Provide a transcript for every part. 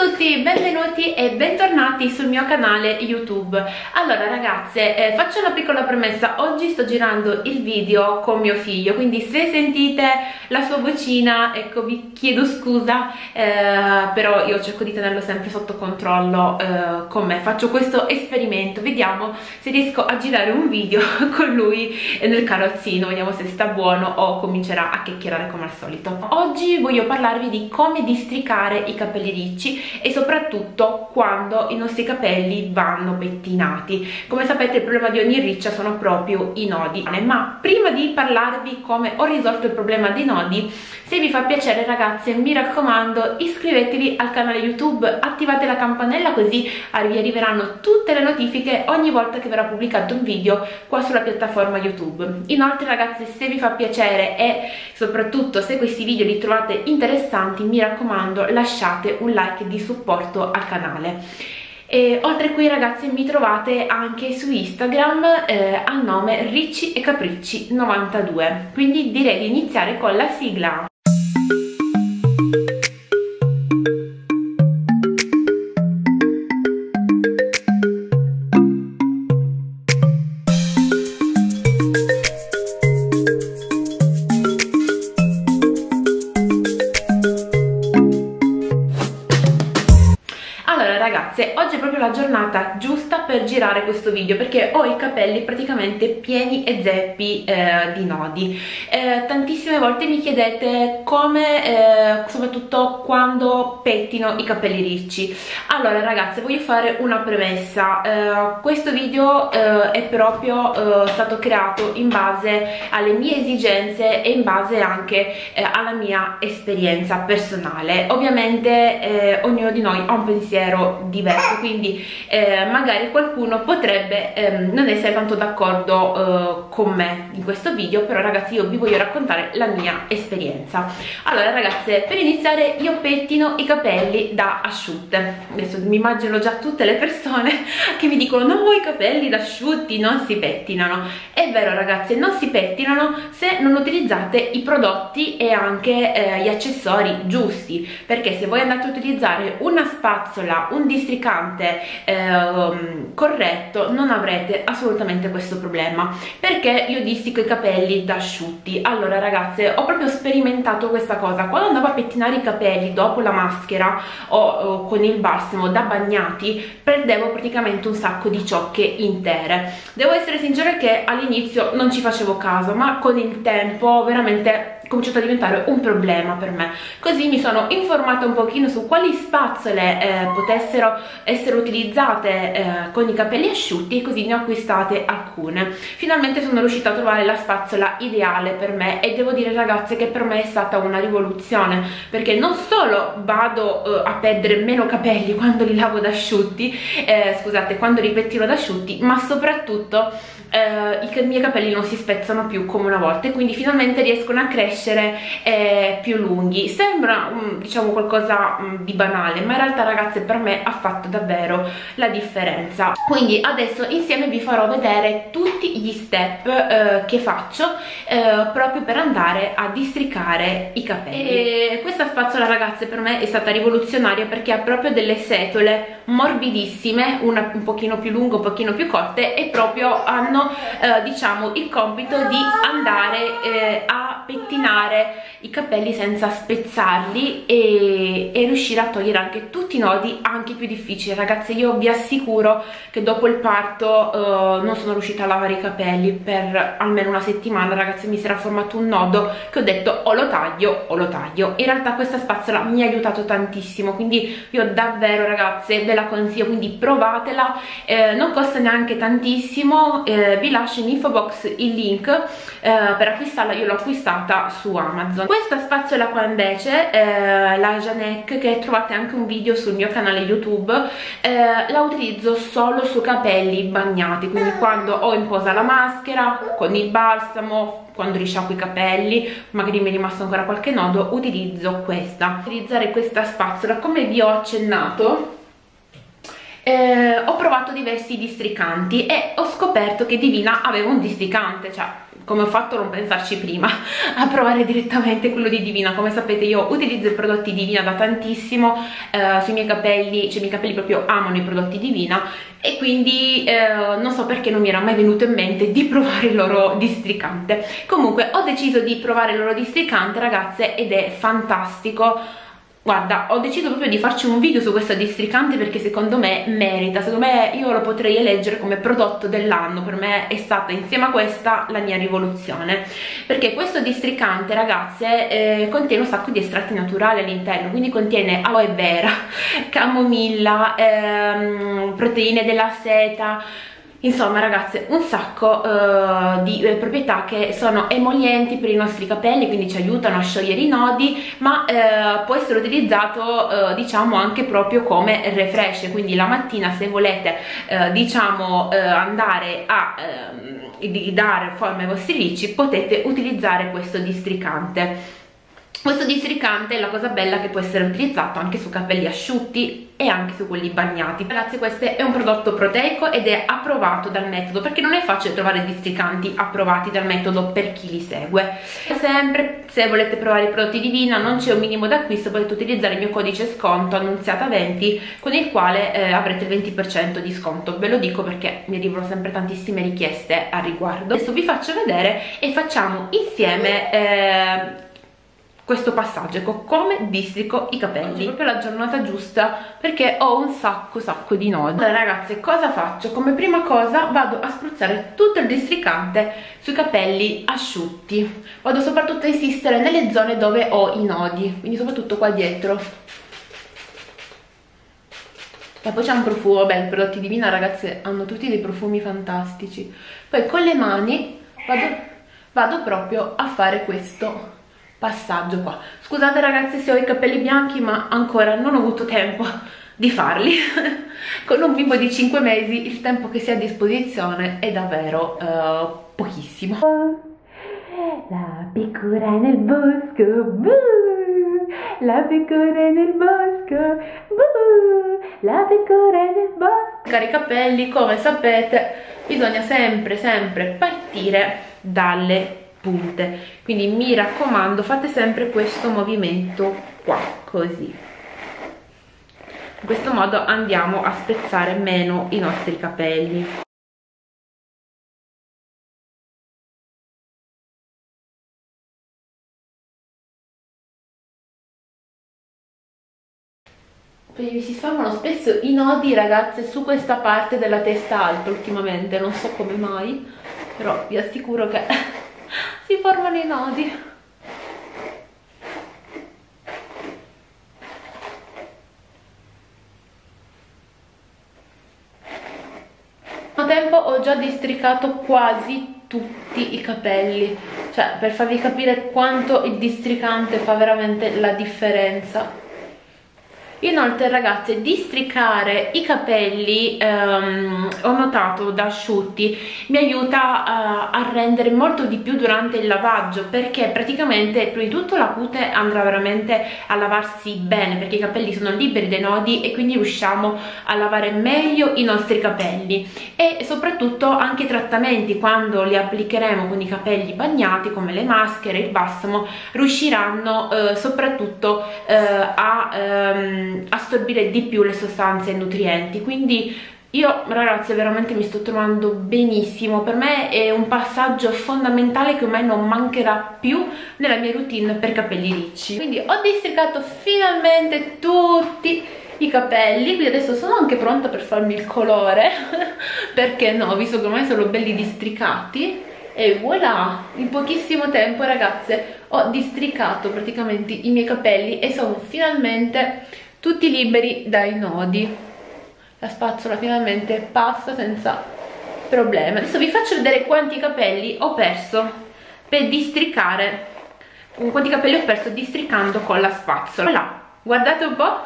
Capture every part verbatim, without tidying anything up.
a tutti, benvenuti e bentornati sul mio canale YouTube. Allora ragazze, eh, faccio una piccola premessa. Oggi sto girando il video con mio figlio, quindi se sentite la sua vocina, ecco, vi chiedo scusa, eh, però io cerco di tenerlo sempre sotto controllo eh, con me. Faccio questo esperimento, vediamo se riesco a girare un video con lui nel carrozzino, vediamo se sta buono o comincerà a chiacchierare come al solito. Oggi voglio parlarvi di come districare i capelli ricci e soprattutto quando i nostri capelli vanno pettinati. Come sapete, il problema di ogni riccia sono proprio i nodi, ma prima di parlarvi come ho risolto il problema dei nodi, se vi fa piacere ragazze, mi raccomando, iscrivetevi al canale YouTube, attivate la campanella così vi arriveranno tutte le notifiche ogni volta che verrà pubblicato un video qua sulla piattaforma YouTube. Inoltre ragazze, se vi fa piacere e soprattutto se questi video li trovate interessanti, mi raccomando, lasciate un like di supporto al canale. E oltre qui ragazzi mi trovate anche su Instagram eh, al nome Ricci e Capricci novantadue. Quindi direi di iniziare con la sigla. Oggi è proprio la giornata giusta per girare questo video perché ho i capelli praticamente pieni e zeppi eh, di nodi. Eh, tantissime volte mi chiedete come, eh, soprattutto quando pettino i capelli ricci. Allora ragazze, voglio fare una premessa. Eh, questo video eh, è proprio eh, stato creato in base alle mie esigenze e in base anche eh, alla mia esperienza personale. Ovviamente eh, ognuno di noi ha un pensiero diverso, quindi eh, magari qualcuno potrebbe eh, non essere tanto d'accordo eh, con me in questo video, però ragazzi io vi voglio raccontare la mia esperienza. Allora ragazze, per iniziare io pettino i capelli da asciutte. Adesso mi immagino già tutte le persone che mi dicono no, i capelli da asciutti non si pettinano. È vero ragazze, non si pettinano se non utilizzate i prodotti e anche eh, gli accessori giusti, perché se voi andate a utilizzare una spazzola, un districante Ehm, corretto, non avrete assolutamente questo problema. Perché io districo i capelli da asciutti? Allora ragazze, ho proprio sperimentato questa cosa quando andavo a pettinare i capelli dopo la maschera o, o con il balsamo da bagnati. Perdevo praticamente un sacco di ciocche intere. Devo essere sincera che all'inizio non ci facevo caso, ma con il tempo veramente è cominciato a diventare un problema per me. Così mi sono informata un pochino su quali spazzole eh, potessero essere utilizzate eh, con i capelli asciutti e così ne ho acquistate alcune. Finalmente sono riuscita a trovare la spazzola ideale per me e devo dire ragazze che per me è stata una rivoluzione, perché non solo vado eh, a perdere meno capelli quando li lavo da asciutti, eh, scusate, quando li pettino da asciutti, ma soprattutto eh, i miei capelli non si spezzano più come una volta e quindi finalmente riescono a crescere eh, più lunghi. Sembra um, diciamo qualcosa um, di banale, ma in realtà ragazze per me ha fatto davvero la differenza. Quindi adesso insieme vi farò vedere tutti gli step eh, che faccio eh, proprio per andare a districare i capelli. E questa spazzola ragazze per me è stata rivoluzionaria perché ha proprio delle setole morbidissime, una un pochino più lunghe, un pochino più corte, e proprio hanno eh, diciamo il compito di andare eh, a pettinare i capelli senza spezzarli e, e riuscire a togliere anche tutti i nodi, anche più difficile. Ragazze, io vi assicuro che dopo il parto uh, non sono riuscita a lavare i capelli per almeno una settimana, ragazze, mi si era formato un nodo che ho detto o lo taglio o lo taglio. In realtà questa spazzola mi ha aiutato tantissimo, quindi io davvero ragazze ve la consiglio, quindi provatela, eh, non costa neanche tantissimo. Eh, vi lascio in info box il link eh, per acquistarla, io l'ho acquistata su Amazon. Questa spazzola qua invece, eh, la Janeke, che trovate anche un video sul mio canale YouTube, eh, la utilizzo solo su capelli bagnati, quindi quando ho in posa la maschera, con il balsamo, quando risciacquo i capelli, magari mi è rimasto ancora qualche nodo, utilizzo questa. Utilizzare questa spazzola, come vi ho accennato, eh, ho provato diversi districanti e ho scoperto che Divina aveva un districante, cioè come ho fatto a non pensarci prima, a provare direttamente quello di Divina. Come sapete io utilizzo i prodotti Divina da tantissimo, eh, sui miei capelli, cioè i miei capelli proprio amano i prodotti Divina, e quindi eh, non so perché non mi era mai venuto in mente di provare il loro districante. Comunque ho deciso di provare il loro districante, ragazze, ed è fantastico. Guarda, ho deciso proprio di farci un video su questo districante perché secondo me merita, secondo me io lo potrei eleggere come prodotto dell'anno. Per me è stata, insieme a questa, la mia rivoluzione, perché questo districante, ragazze, eh, contiene un sacco di estratti naturali all'interno, quindi contiene aloe vera, camomilla, ehm, proteine della seta. Insomma ragazze, un sacco uh, di eh, proprietà che sono emolienti per i nostri capelli, quindi ci aiutano a sciogliere i nodi, ma eh, può essere utilizzato eh, diciamo anche proprio come refresh, quindi la mattina se volete eh, diciamo eh, andare a eh, dare forma ai vostri ricci potete utilizzare questo districante. Questo districante è la cosa bella, che può essere utilizzato anche su capelli asciutti e anche su quelli bagnati. Ragazzi, questo è un prodotto proteico ed è approvato dal metodo, perché non è facile trovare districanti approvati dal metodo per chi li segue. Sempre, se volete provare i prodotti Divina, non c'è un minimo d'acquisto, potete utilizzare il mio codice sconto Annunziata venti, con il quale eh, avrete il venti per cento di sconto. Ve lo dico perché mi arrivano sempre tantissime richieste a riguardo. Adesso vi faccio vedere e facciamo insieme eh, questo passaggio, ecco, come districo i capelli. È proprio la giornata giusta perché ho un sacco sacco di nodi. Allora ragazze, cosa faccio? Come prima cosa vado a spruzzare tutto il districante sui capelli asciutti. Vado soprattutto a insistere nelle zone dove ho i nodi, quindi soprattutto qua dietro. E poi c'è un profumo, beh, i prodotti Divina, ragazze, hanno tutti dei profumi fantastici. Poi con le mani vado, vado proprio a fare questo passaggio qua. Scusate ragazzi se ho i capelli bianchi, ma ancora non ho avuto tempo di farli. Con un bimbo di cinque mesi il tempo che si ha a disposizione è davvero uh, pochissimo. La pecora nel bosco, buh! La pecora nel bosco, buh! La pecora nel bosco. Cari capelli, come sapete, bisogna sempre sempre partire dalle punte, quindi mi raccomando fate sempre questo movimento qua, così. In questo modo andiamo a spezzare meno i nostri capelli. Mi si formano spesso i nodi, ragazze, su questa parte della testa alta ultimamente, non so come mai, però vi assicuro che si formano i nodi. A tempo ho già districato quasi tutti i capelli, cioè per farvi capire quanto il districante fa veramente la differenza. Inoltre ragazze, districare i capelli, ehm, ho notato, da asciutti mi aiuta eh, a rendere molto di più durante il lavaggio, perché praticamente prima di tutto la cute andrà veramente a lavarsi bene, perché i capelli sono liberi dai nodi e quindi riusciamo a lavare meglio i nostri capelli. E soprattutto anche i trattamenti, quando li applicheremo con i capelli bagnati come le maschere, il balsamo, riusciranno eh, soprattutto eh, a... Ehm, assorbire di più le sostanze e nutrienti. Quindi io ragazze veramente mi sto trovando benissimo, per me è un passaggio fondamentale che ormai non mancherà più nella mia routine per capelli ricci. Quindi ho districato finalmente tutti i capelli, quindi adesso sono anche pronta per farmi il colore perché no, visto che ormai sono belli districati. E voilà, in pochissimo tempo ragazze ho districato praticamente i miei capelli e sono finalmente tutti liberi dai nodi. La spazzola finalmente passa senza problemi. Adesso vi faccio vedere quanti capelli ho perso per districare, quanti capelli ho perso districando con la spazzola. Voilà, guardate un po',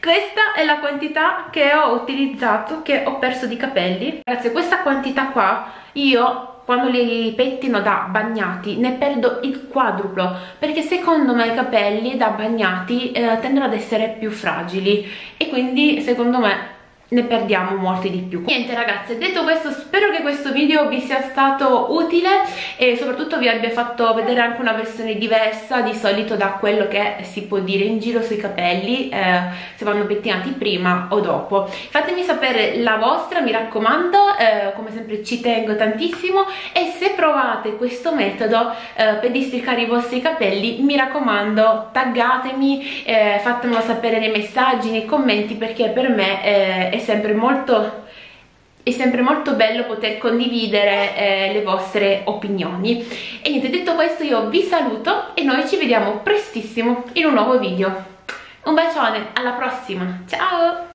questa è la quantità che ho utilizzato, che ho perso di capelli. Ragazzi, questa quantità qua io quando li pettino da bagnati ne perdo il quadruplo, perché secondo me i capelli da bagnati eh, tendono ad essere più fragili e quindi secondo me ne perdiamo molti di più. Niente ragazze, detto questo, spero che questo video vi sia stato utile e soprattutto vi abbia fatto vedere anche una versione diversa di solito da quello che si può dire in giro sui capelli, eh, se vanno pettinati prima o dopo. Fatemi sapere la vostra, mi raccomando, eh, come sempre ci tengo tantissimo, e se provate questo metodo eh, per districare i vostri capelli, mi raccomando, taggatemi, eh, fatemelo sapere nei messaggi, nei commenti, perché per me eh, è sempre molto è sempre molto bello poter condividere eh, le vostre opinioni. E niente, detto questo io vi saluto e noi ci vediamo prestissimo in un nuovo video. Un bacione, alla prossima, ciao!